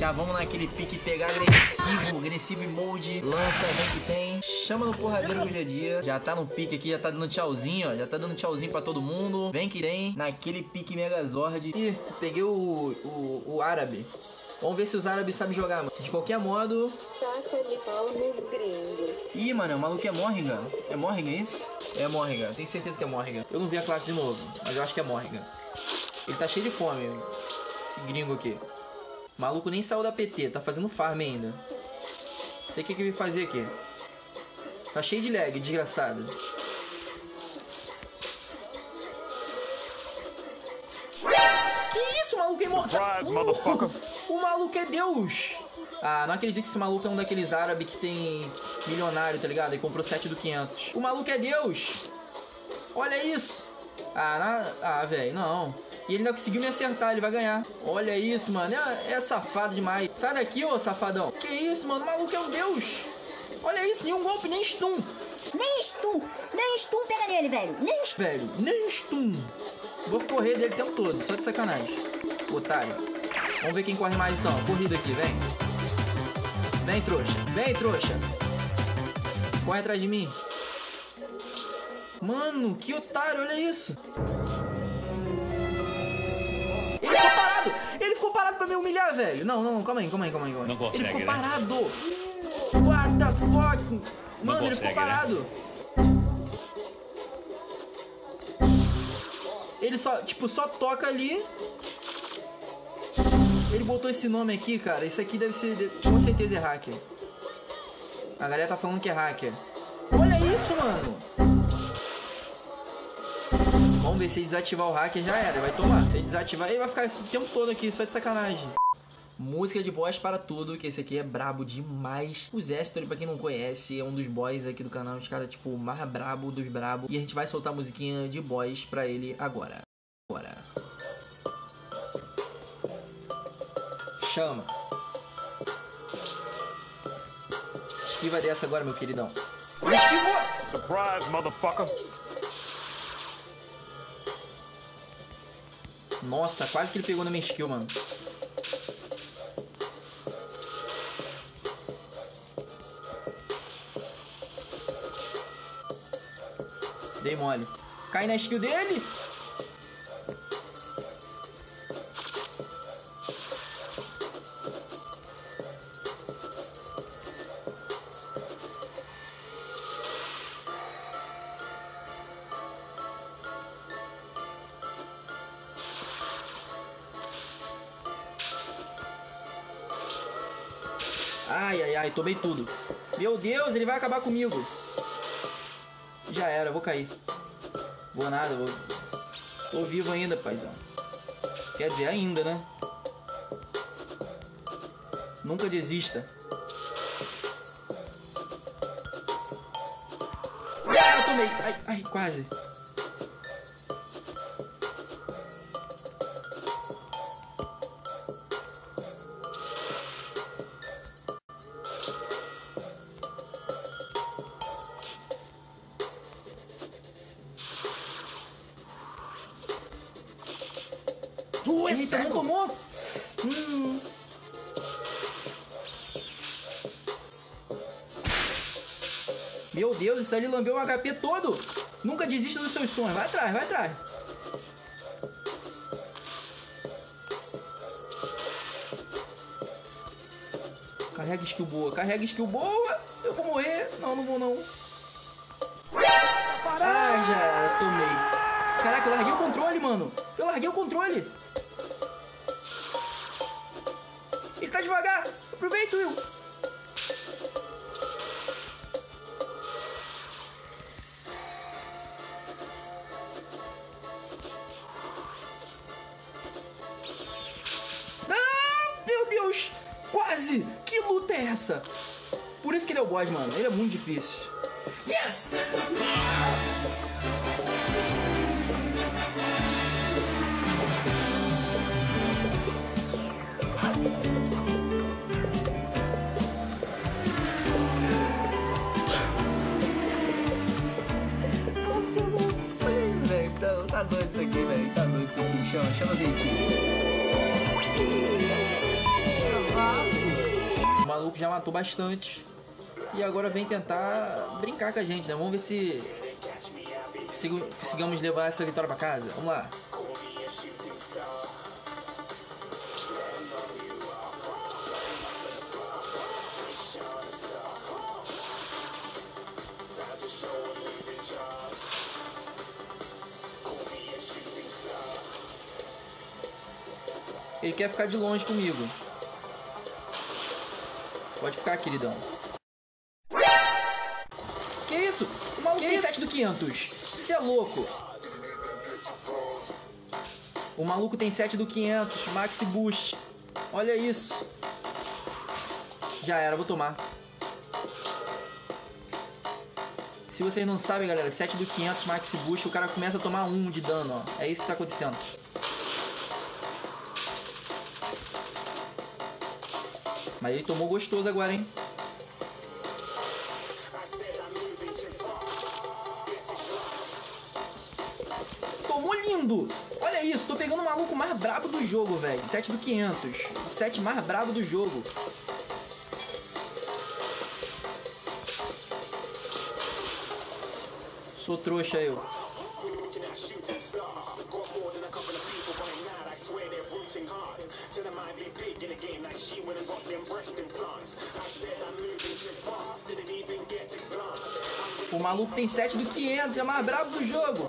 Já vamos naquele pique, pegar agressivo. Agressivo e molde. Lança, vem que tem. Chama no porradeiro hoje é dia. Já tá no pique aqui, já tá dando tchauzinho, ó. Já tá dando tchauzinho pra todo mundo. Vem que tem. Naquele pique Megazord. Ih, peguei o árabe. Vamos ver se os árabes sabem jogar, mano. De qualquer modo... Taca-lhe pau nos gringos. Ih, mano, o maluco é Morrigan. É Morrigan isso? É Morrigan. Tenho certeza que é Morrigan. Eu não vi a classe de novo, mas eu acho que é Morrigan. Ele tá cheio de fome, esse gringo aqui. O maluco nem saiu da PT, tá fazendo farm ainda. Não sei o que ele veio fazer aqui. Tá cheio de lag, desgraçado. Que isso, maluco é morto? O maluco é Deus! Ah, não acredito que esse maluco é um daqueles árabes que tem milionário, tá ligado? E comprou 7 do 500. O maluco é Deus! Olha isso! Ah, velho, não. E ele não conseguiu me acertar, ele vai ganhar. Olha isso, mano, é safado demais. Sai daqui, ô safadão. Que isso, mano, o maluco é um Deus. Olha isso, nenhum golpe, nem stun. Nem stun, pega nele, velho. Nem stun. Vou correr dele o tempo todo, só de sacanagem. Otário. Vamos ver quem corre mais então. Corrida aqui, vem. Vem, trouxa. Corre atrás de mim. Mano, que otário, olha isso. Ele ficou parado. Pra me humilhar, velho. Não, calma aí. Não consegue, ele ficou parado. What the fuck? Mano, ele ficou parado. Ele só toca ali... Ele botou esse nome aqui, cara. Isso aqui deve ser... Com certeza é hacker. A galera tá falando que é hacker. Olha isso, mano. Vamos ver se desativar o hacker. Já era, vai tomar. Se desativar... Ele vai ficar isso o tempo todo aqui, só de sacanagem. Música de boss para tudo, que esse aqui é brabo demais. O Zestor, pra quem não conhece, é um dos boys aqui do canal. Os caras, tipo, mais brabo dos brabo. E a gente vai soltar a musiquinha de boys pra ele agora. Chama. Esquiva dessa agora, meu queridão. Esquivou! Surprise, motherfucker! Nossa, quase que ele pegou na minha skill, mano. Dei mole. Cai na skill dele! Ai, tomei tudo. Meu Deus, ele vai acabar comigo. Já era, vou cair. Vou nada, vou... Tô vivo ainda, paizão. Quer dizer, ainda, né? Nunca desista. Ah, eu tomei. Ai, quase. Eita, não tomou? Meu Deus, isso ali lambeu o HP todo. Nunca desista dos seus sonhos. Vai atrás, Carrega skill boa, Eu vou morrer. Não vou não. Ah, já era, tomei. Caraca, eu larguei o controle, mano. Ele tá devagar. Aproveita, Will. Ah, meu Deus. Quase. Que luta é essa? Por isso que ele é o boss, mano. Ele é muito difícil. Yes! Tá doido isso aqui, velho. Chama o Dentinho. O maluco já matou bastante. E agora vem tentar brincar com a gente, né? Vamos ver se conseguimos levar essa vitória pra casa. Vamos lá. Ele quer ficar de longe comigo. Pode ficar, queridão. Que isso? O maluco tem 7 do 500. Você é louco. O maluco tem 7 do 500. Maxi Boost. Olha isso. Já era, vou tomar. Se vocês não sabem, galera, 7 do 500, Maxi Boost, o cara começa a tomar 1 de dano, ó. É isso que tá acontecendo. Mas ele tomou gostoso agora, hein? Tomou lindo! Olha isso, tô pegando o maluco mais brabo do jogo, velho. 7 do 500. O 7 mais brabo do jogo. Sou trouxa, eu. O maluco tem 7 do 500, é o mais brabo do jogo.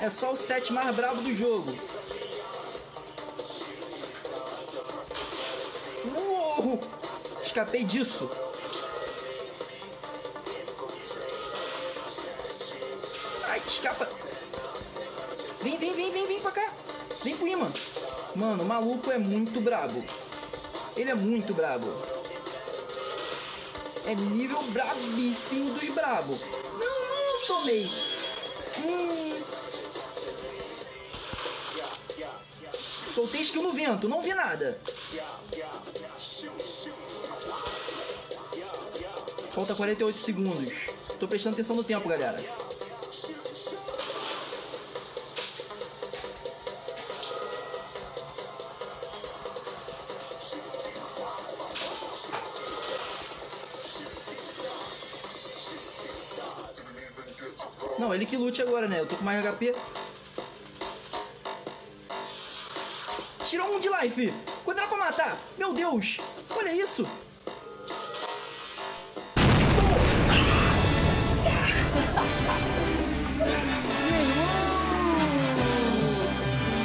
É só o 7 mais brabo do jogo. Uou! Escapei disso. Ai, escapa. Vem pra cá. Vem pro imã. Mano, o maluco é muito brabo. Ele é muito brabo. É nível brabíssimo dos brabo. Não, tomei. Soltei skill no vento, não vi nada. Falta 48 segundos. Tô prestando atenção no tempo, galera. Não, ele que lute agora, né? Eu tô com mais HP. Tirou 1 de life. Quando era pra matar. Meu Deus. Olha isso.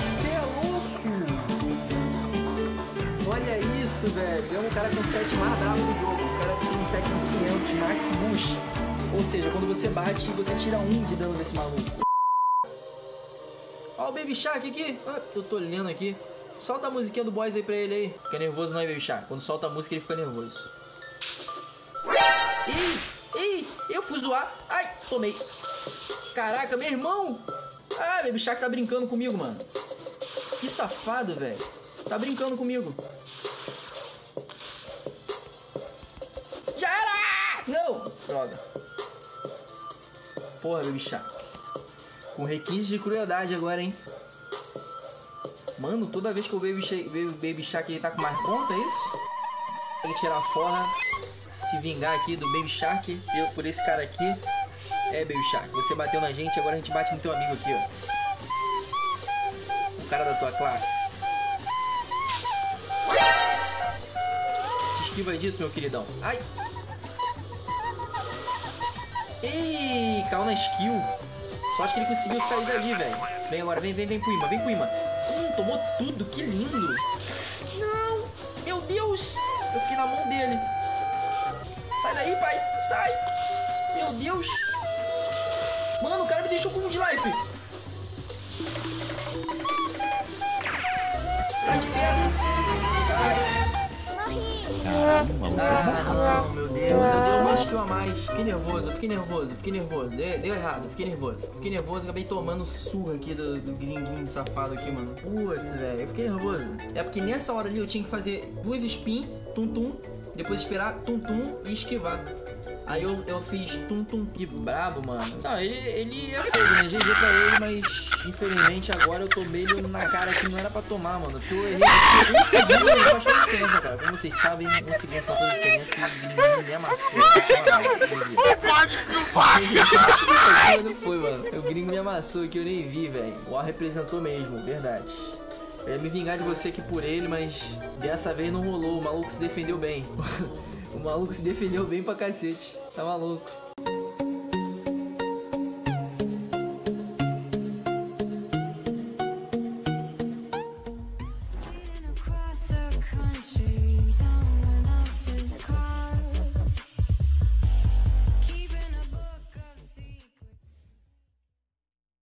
Você é louco. Olha isso, velho. É um cara com 7 mais bravo do jogo. O cara tem um 7.500 Max Boost. Ou seja, quando você bate, você tira 1 de dano desse maluco. Ó o Baby Shark aqui. Eu tô lendo aqui. Solta a musiquinha do Boys aí pra ele aí. Fica nervoso não, hein, Baby Shark? Quando solta a música, ele fica nervoso. Ei, eu fui zoar. Ai, tomei. Caraca, meu irmão. Ah, Baby Shark tá brincando comigo, mano. Que safado, velho. Tá brincando comigo. Já era! Não! Droga. Porra, Baby Shark. Com requinte de crueldade agora, hein? Mano, toda vez que eu vejo o Baby Shark, ele tá com mais ponto, é isso? Tem que tirar a forra, se vingar aqui do Baby Shark. Eu por esse cara aqui. É, Baby Shark, você bateu na gente, agora a gente bate no teu amigo aqui, ó. O cara da tua classe. Se esquiva disso, meu queridão. Ai! Ei, caiu na skill. Só acho que ele conseguiu sair dali, velho. Vem agora, vem pro imã, tomou tudo, que lindo. Não, meu Deus. Eu fiquei na mão dele. Sai daí, pai, sai. Meu Deus. Mano, o cara me deixou com 1 de life. Sai de perna. Sai. Morri. Ah, não, meu Deus. A mais, fiquei nervoso, deu errado, fiquei nervoso, acabei tomando surra aqui do gringuinho safado aqui, mano. Putz, velho, eu fiquei nervoso. É porque nessa hora ali eu tinha que fazer 2 spin, tum-tum, depois esperar tum-tum e esquivar. Aí eu fiz tum-tum que brabo, mano. Não, ele ia fogo, né? GG pra ele, mas infelizmente agora eu tomei ele na cara que não era pra tomar, mano. Porque eu errei um segundo, ele faz toda a diferença, cara. Como vocês sabem, um segundo faz toda a diferença e me amassou. Não foi, mano. O gringo me amassou que eu nem vi, velho. O ar representou mesmo, verdade. Eu ia me vingar de você aqui por ele, mas dessa vez não rolou. O maluco se defendeu bem. O maluco se defendeu bem pra cacete. Tá maluco.